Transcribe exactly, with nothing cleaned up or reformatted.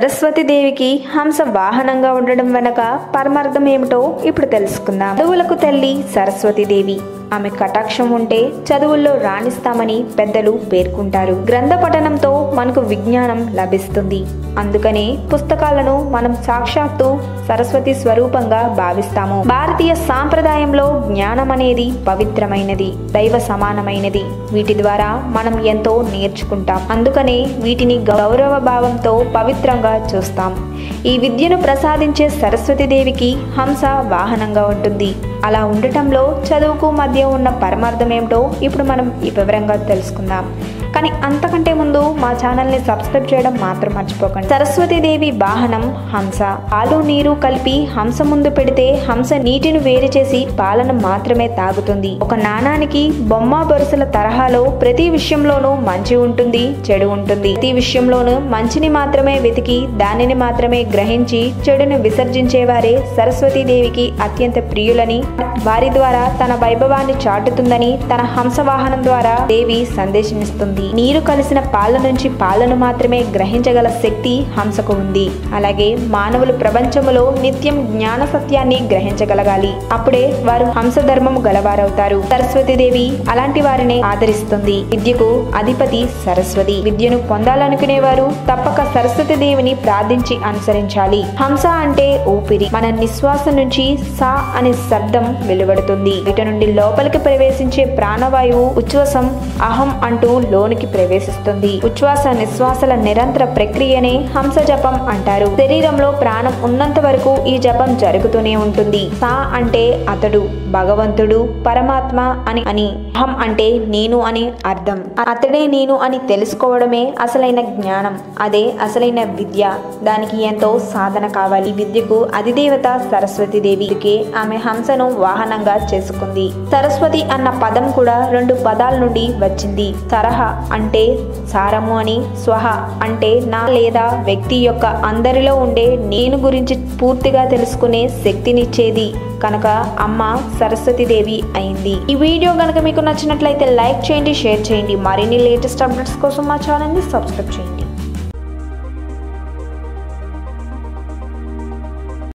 సరస్వతి దేవికి హంస వాహనంగా ఉండడం వెనక పరమార్థం ఏమిటో ఇప్పుడు తెలుసుకుందాం. చదువులకు తల్లి సరస్వతి దేవి. ఆమె కటాక్షం ఉంటే చదువుల్లో రాణిస్తామని పెద్దలు పేర్కొంటారు. గ్రంథ పఠనంతో మనకు విజ్ఞానం లభిస్తుంది. అందుకనే పుస్తకాలను మనం సాక్షాత్తు సరస్వతి స్వరూపంగా భావిస్తాము. భారతీయ సాంప్రదాయంలో జ్ఞానం అనేది పవిత్రమైనది, దైవ సమానమైనది. వీటి ద్వారా మనం ఎంతో నేర్చుకుంటాం. అందుకనే వీటిని గౌరవ భావంతో పవిత్రంగా చూస్తాం. ఈ విద్యను ప్రసాదించే సరస్వతీదేవికి హంస వాహనంగా ఉంటుంది. అలా ఉండటంలో చదువుకు మధ్య ఉన్న పరమార్థం ఏమిటో ఇప్పుడు మనం ఈ వివరంగా తెలుసుకుందాం. కానీ అంతకంటే ముందు మా ఛానల్ని సబ్స్క్రైబ్ చేయడం మాత్రం మర్చిపోకండి. సరస్వతీదేవి వాహనం హంస. పాలు నీరు కలిపి హంస ముందు పెడితే హంస నీటిని వేరు చేసి పాలను మాత్రమే తాగుతుంది. ఒక నాణానికి బొమ్మ బొరుసల తరహాలో ప్రతి విషయంలోనూ మంచి ఉంటుంది, చెడు ఉంటుంది. ప్రతి విషయంలోనూ మంచిని మాత్రమే వెతికి దానిని మాత్రమే గ్రహించి చెడును విసర్జించేవారే సరస్వతీదేవికి అత్యంత ప్రియులని, వారి ద్వారా తన వైభవాన్ని చాటుతుందని తన హంస వాహనం ద్వారా దేవి సందేశమిస్తుంది. నీరు కలిసిన పాల నుంచి పాలను మాత్రమే గ్రహించగల శక్తి హంసకు ఉంది. అలాగే మానవులు ప్రపంచంలో నిత్యం జ్ఞాన సత్యాన్ని గ్రహించగలగాలి. అప్పుడే వారు హంస ధర్మము గలవారవుతారు. సరస్వతీదేవి అలాంటి వారినే ఆదరిస్తుంది. విద్యకు అధిపతి సరస్వతి. విద్యను పొందాలనుకునేవారు తప్పక సరస్వతి దేవిని ప్రార్థించి అనుసరించాలి. హంస అంటే ఊపిరి. మన నిశ్వాస నుంచి సా అనే శబ్దం వెలువడుతుంది. ఇటు నుండి లోపలికి ప్రవేశించే ప్రాణవాయువు ఉచ్ఛ్వాసం అహం అంటూ లోనికి ప్రవేశిస్తుంది. ఉచ్ఛ్వాస నిశ్వాసల నిరంతర ప్రక్రియనే హంస జపం అంటారు. శరీరంలో ప్రాణం ఉన్నంత వరకు ఈ జపం జరుగుతూనే ఉంటుంది. సా అంటే అతడు, భగవంతుడు, పరమాత్మ అని అని అహం అంటే నేను అని అర్థం. అతడే నేను అని తెలుసుకోవడమే అసలైన జ్ఞానం. అదే అసలైన విద్య. దానికి ఎంతో సాధన కావాలి. విద్యకు అధిదేవత సరస్వతి దేవికి ఆమె హంసను వాహనంగా చేసుకుంది. సరస్వతి అన్న పదం కూడా రెండు పదాల నుండి వచ్చింది. సరహ అంటే సారము అని, స్వహ అంటే నా లేదా వ్యక్తి యొక్క అందరిలో ఉండే నేను గురించి పూర్తిగా తెలుసుకునే శక్తినిచ్చేది. కనుక అమ్మ సరస్వతీదేవి అయింది. ఈ వీడియో కనుక మీకు నచ్చినట్లయితే లైక్ చేయండి, షేర్ చేయండి. మరిన్ని లేటెస్ట్ అప్డేట్స్ కోసం మా ఛానల్ని సబ్స్క్రైబ్ చేయండి.